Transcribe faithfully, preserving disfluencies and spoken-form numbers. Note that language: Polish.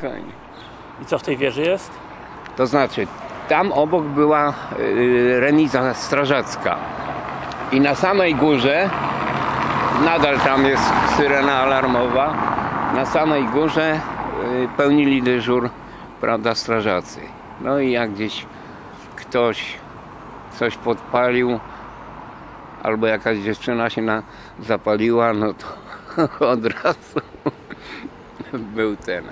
Fajnie. I co w tej wieży jest? To znaczy, tam obok była y, remiza strażacka i na samej górze, nadal tam jest syrena alarmowa, na samej górze y, pełnili dyżur, prawda, strażacy. No i jak gdzieś ktoś coś podpalił, albo jakaś dziewczyna się na, zapaliła, no to od razu był ten.